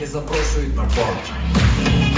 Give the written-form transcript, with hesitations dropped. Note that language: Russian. Вечорники запрошують на борт.